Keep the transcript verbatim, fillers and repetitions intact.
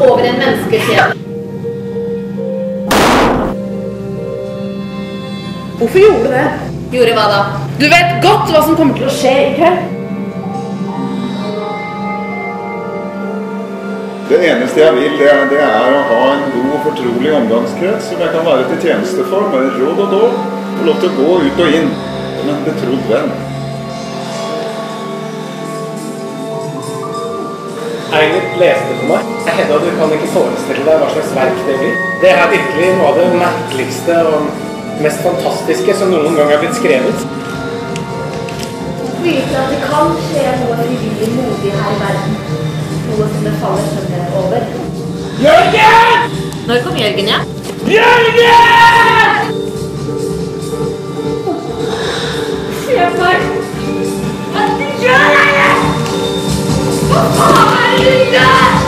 over en menneskekjede. Hvorfor gjorde du det? Gjorde hva da? Du vet godt hva som kommer til å skje, ikke? Det eneste jeg vil, det er, det er å ha en god og fortrolig omgangskrets som jeg kan være til tjeneste for, med råd og dård, og lov til å gå ut og inn, som en betrodd venn. Einar leste for meg. Hedda, du kan ikke forestille deg hva slags verk det blir. Det er virkelig noe av det merkeligste og mest fantastiske som noen gang har blitt skrevet. Vite at det kan skje noe frivillig modig her i verden. Noe som det faller sønner over. Jørgen! Når kom Jørgen, ja? Jørgen! Se meg! At du gjør det! Hva faen er det?